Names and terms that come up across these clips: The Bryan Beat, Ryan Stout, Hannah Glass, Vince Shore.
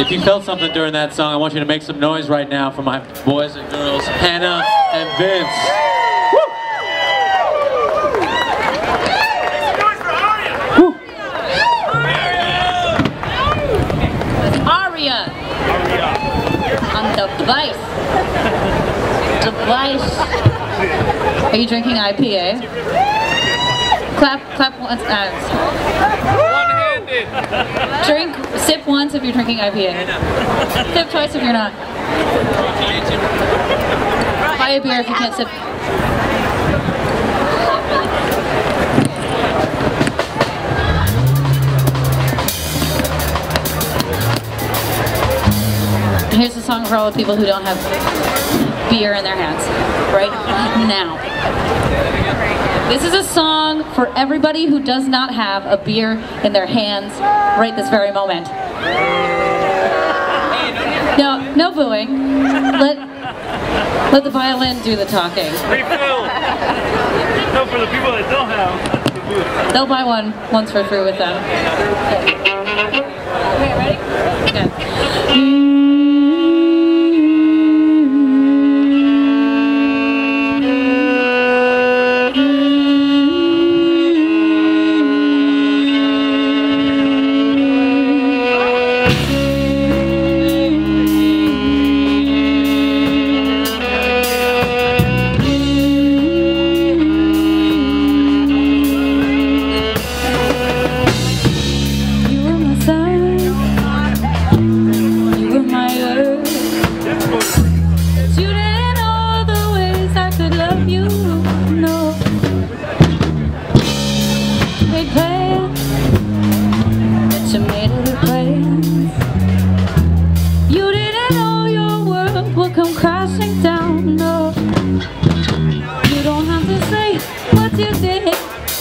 If you felt something during that song, I want you to make some noise right now for my boys and girls, Hannah and Vince. Woo! Make some noise for Aria! Aria! On the device. Device. Are you drinking IPA? Clap once. Drink, sip once if you're drinking IPA. Sip twice if you're not. Buy a beer if you can't sip. Here's a song for all the people who don't have beer in their hands right now. This is a song for everybody who does not have a beer in their hands right this very moment. No, no booing. Let the violin do the talking. Refill. No, for the people that don't have. They'll buy one once we're through with them. Okay, ready? Okay.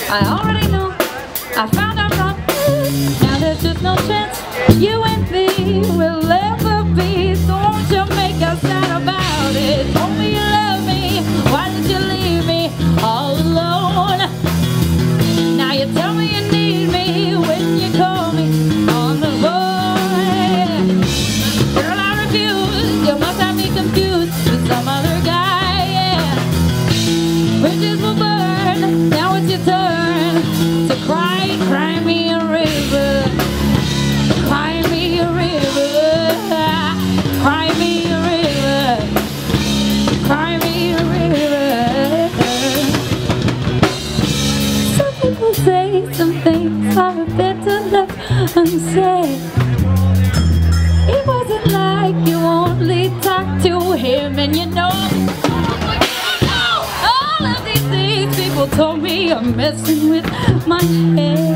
I already know, I found out about this. Now there's just no chance you and me will ever be. So won't you make us sad about it? Told me you love me, why did you leave me all alone? Now you tell me you need me when you call me on the phone. Girl, I refuse, you must have me confused with some other guy, yeah. Bridges will burn, now it's your turn. Cry me a river, cry me a river, cry me a river, cry me a river. Some people say some things are better left unsaid. It wasn't like you only talked to him, and you know, all of these things people told me I'm messing with my head.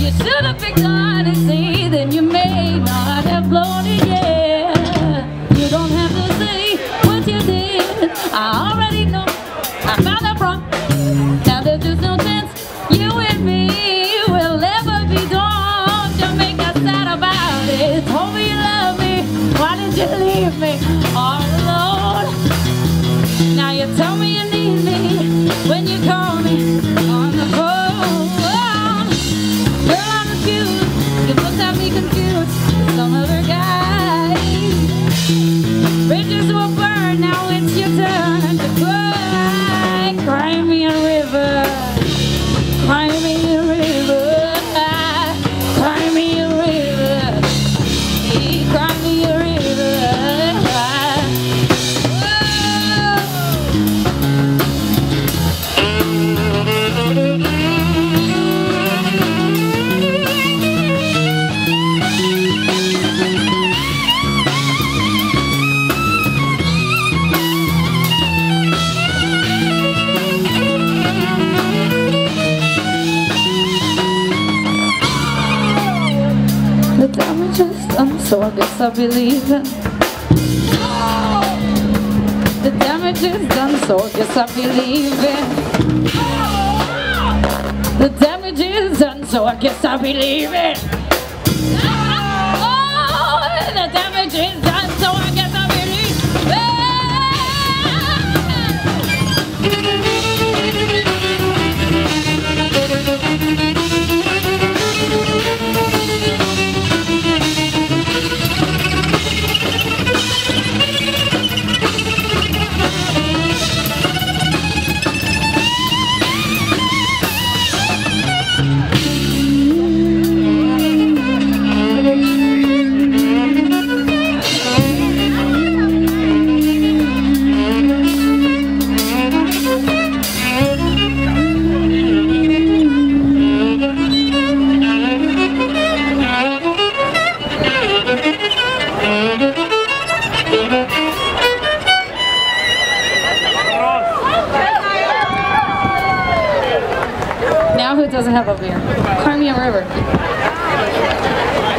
You should have picked honesty, then you may not have blown it, yeah. You don't have to say what you did, I already know, I found out wrong. Now there's just no chance you and me will ever be gone. Don't make us sad about it. Told me you love me, why did you leave me all alone? Now you tell me you need me when you call me on the phone. Girl, I'm confused, you must have me confused with some other guy. Bridges will burn, now it's your turn to cry. Cry me a river, cry me a river, cry me a river, cry me a river. So I guess I believe it. Oh! The damage is done, so I guess I believe it. Oh! The damage is done, so I guess I believe it. Oh! The damage is done, so I guess I have a beer. Cry me a river.